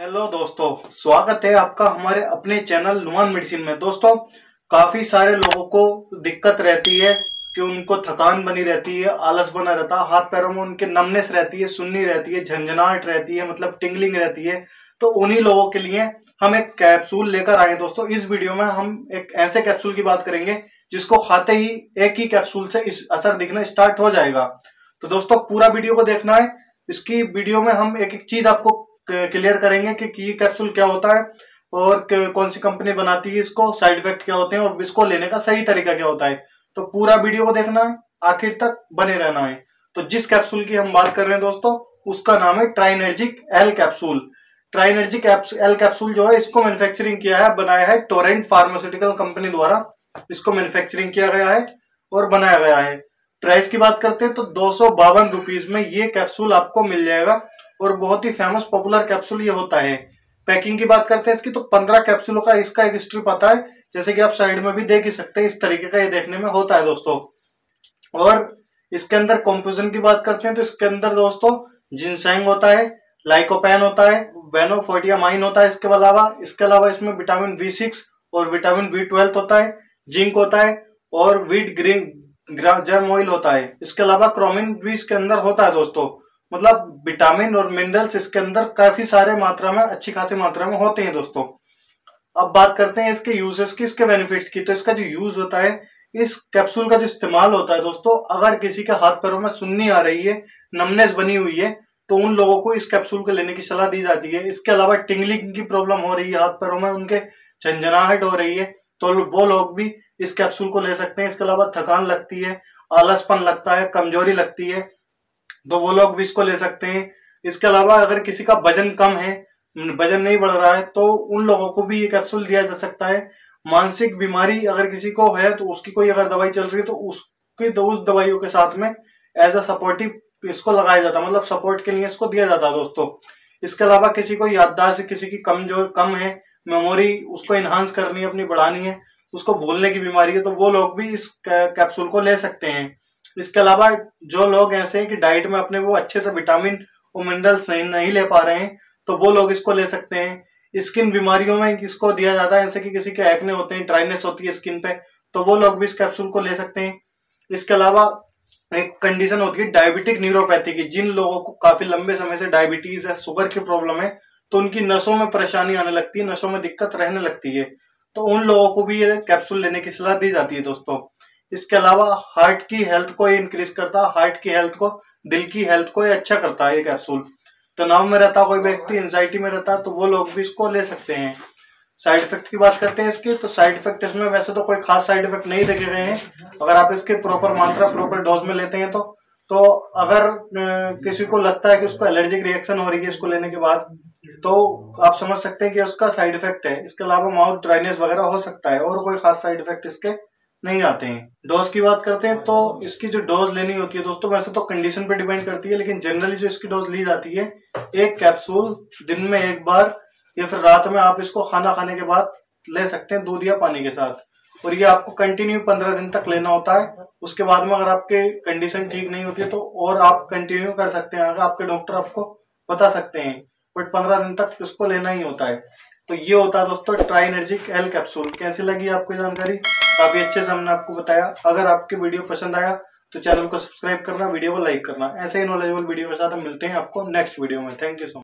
Hello दोस्तों, स्वागत है आपका हमारे अपने चैनल नुमान मेडिसिन में। दोस्तों, काफ़ी सारे लोगों को दिक्कत रहती है कि उनको थकान बनी रहती है, आलस बना रहता है, हाथ पैरों में उनके नमनेस रहती है, सुन्नी रहती है, झंझनाहट रहती है, मतलब टिंगलिंग रहती है। तो उन्हीं लोगों के लिए हम एक कैप्सूल लेकर आए। दोस्तों, इस वीडियो में हम एक ऐसे कैप्सूल की बात करेंगे जिसको खाते ही एक ही कैप्सूल से इस असर दिखना स्टार्ट हो जाएगा। तो दोस्तों, पूरा वीडियो को देखना है। इसकी वीडियो में हम एक एक चीज़ आपको क्लियर करेंगे कि ये कैप्सूल क्या होता है और कौन सी कंपनी बनाती है इसको, साइड इफेक्ट क्या होते हैं और इसको लेने का सही तरीका क्या होता है। तो पूरा वीडियो को देखना है, आखिर तक बने रहना है। तो जिस कैप्सूल की हम बात कर रहे हैं दोस्तों, उसका नाम है Trinergic L capsule. Trinergic L capsule जो है, इसको मैन्युफैक्चरिंग किया है, बनाया है टोरेंट फार्मास्यूटिकल कंपनी द्वारा। इसको मैन्युफैक्चरिंग किया गया है और बनाया गया है। प्राइस की बात करते हैं तो 252 रुपीज में ये कैप्सूल आपको मिल जाएगा और बहुत ही फेमस पॉपुलर कैप्सूल ये होता है। पैकिंग की बात करते हैं इसकी, तो 15 कैप्सूलों का इसका एक स्ट्रिप आता है, जैसे कि आप साइड में भी देख ही सकते हैं। इस तरीके का ये देखने में होता है दोस्तों। और इसके अंदर कॉम्पोजिशन की बात करते हैं तो इसके अंदर दोस्तों जिनसेंग होता है, लाइकोपेन होता है, बेनोफोर्टियामाइन होता है। इसके अलावा इसमें विटामिन B6 और विटामिन B12 होता है, जिंक होता है और व्हीट ग्रीन जर्म ऑयल होता है। इसके अलावा क्रोमिन भी इसके अंदर होता है दोस्तों। मतलब विटामिन और मिनरल्स इसके अंदर काफी सारे मात्रा में, अच्छी खासी मात्रा में होते हैं दोस्तों। अब बात करते हैं इसके यूजेस की, इसके बेनिफिट्स की। तो इसका जो यूज होता है, इस कैप्सूल का जो इस्तेमाल होता है दोस्तों, अगर किसी के हाथ पैरों में सुन्नी आ रही है, नमनेस बनी हुई है, तो उन लोगों को इस कैप्सूल को लेने की सलाह दी जाती है। इसके अलावा टिंगलिंग की प्रॉब्लम हो रही है, हाथ पैरों में उनके झंझनाहट हो रही है, तो वो लोग भी इस कैप्सूल को ले सकते हैं। इसके अलावा थकान लगती है, आलसपन लगता है, कमजोरी लगती है, तो वो लोग भी इसको ले सकते हैं। इसके अलावा अगर किसी का वजन कम है, वजन नहीं बढ़ रहा है, तो उन लोगों को भी ये कैप्सूल दिया जा सकता है। मानसिक बीमारी अगर किसी को है, तो उसकी कोई अगर दवाई चल रही है, तो उस दवाइयों के साथ में एज अ सपोर्टिव इसको लगाया जाता है, मतलब सपोर्ट के लिए इसको दिया जाता है दोस्तों। इसके अलावा किसी को याददाश्त, किसी की कम है मेमोरी, उसको इन्हांस करनी है, अपनी बढ़ानी है, उसको भूलने की बीमारी है, तो वो लोग भी इस कैप्सूल को ले सकते हैं। इसके अलावा जो लोग ऐसे हैं कि डाइट में अपने वो अच्छे से विटामिन और मिनरल्स नहीं ले पा रहे हैं, तो वो लोग इसको ले सकते हैं। स्किन बीमारियों में इसको दिया जाता है, ऐसे कि किसी के एक्ने होते हैं, ड्राइनेस होती है स्किन पे, तो वो लोग भी इस कैप्सूल को ले सकते हैं। इसके अलावा एक कंडीशन होती है डायबिटिक न्यूरोपैथी की, जिन लोगों को काफी लंबे समय से डायबिटीज है, शुगर की प्रॉब्लम है, तो उनकी नसों में परेशानी आने लगती है, नसों में दिक्कत रहने लगती है, तो उन लोगों को भी ये कैप्सूल लेने की सलाह दी जाती है दोस्तों। इसके अलावा हार्ट की हेल्थ को इंक्रीज करता है, हार्ट की हेल्थ को, दिल की हेल्थ को अच्छा करता है ये कैप्सूल। तनाव में रहता कोई व्यक्ति, एंजाइटी में रहता, तो वो लोग भी इसको ले सकते हैं। साइड इफेक्ट की बात करते हैं इसकी, तो साइड इफेक्ट इसमें वैसे तो कोई खास साइड इफेक्ट नहीं देखे गए हैं, अगर आप इसके प्रॉपर मात्रा, प्रॉपर डोज में लेते हैं तो अगर किसी को लगता है कि उसको एलर्जिक रिएक्शन हो रही है इसको लेने के बाद, तो आप समझ सकते हैं कि उसका साइड इफेक्ट है। इसके अलावा माउथ ड्राइनेस वगैरह हो सकता है, और कोई खास साइड इफेक्ट इसके नहीं आते हैं। डोज की बात करते हैं तो इसकी जो डोज लेनी होती है दोस्तों, वैसे तो कंडीशन पे डिपेंड करती है, लेकिन जनरली जो इसकी डोज ली जाती है, एक कैप्सूल दिन में एक बार या फिर रात में आप इसको खाना खाने के बाद ले सकते हैं, दूध या पानी के साथ। और ये आपको कंटिन्यू 15 दिन तक लेना होता है। उसके बाद में अगर आपके कंडीशन ठीक नहीं होती है, तो और आप कंटिन्यू कर सकते हैं, अगर आपके डॉक्टर आपको बता सकते हैं, बट 15 दिन तक इसको लेना ही होता है। तो ये होता है दोस्तों ट्राइनर्जिक एल कैप्सूल। कैसी लगी आपको जानकारी? काफी अच्छे से हमने आपको बताया। अगर आपके वीडियो पसंद आया तो चैनल को सब्सक्राइब करना, वीडियो को लाइक करना। ऐसे ही नॉलेजेबल वीडियो के साथ हम मिलते हैं आपको नेक्स्ट वीडियो में। Thank you so much.